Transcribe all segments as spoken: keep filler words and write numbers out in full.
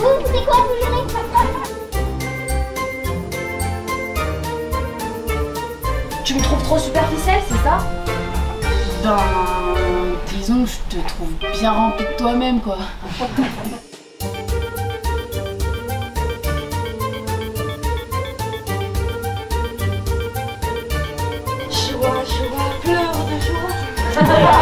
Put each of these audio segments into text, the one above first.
vous, c'est quoi vous gérez? Tu me trouves trop superficielle, c'est ça? Ben, disons, je te trouve bien remplie de toi-même, quoi. Choua, choua, pleure de joie.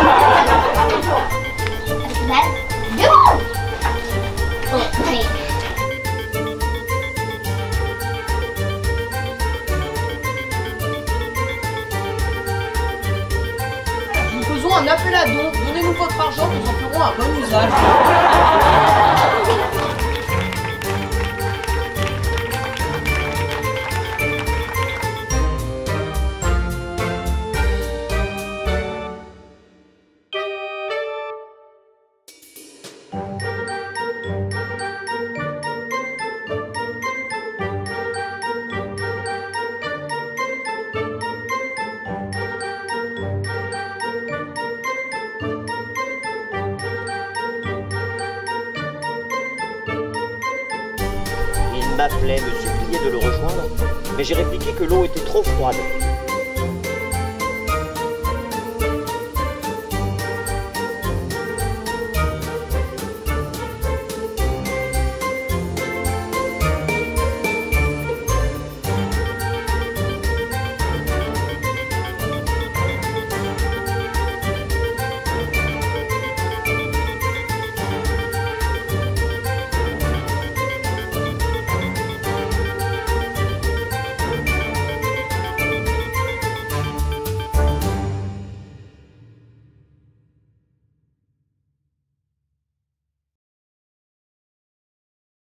Un appel à don, donnez-nous votre argent, nous en ferons un bon usage. Il m'appelait, me suppliait de le rejoindre, mais j'ai répliqué que l'eau était trop froide.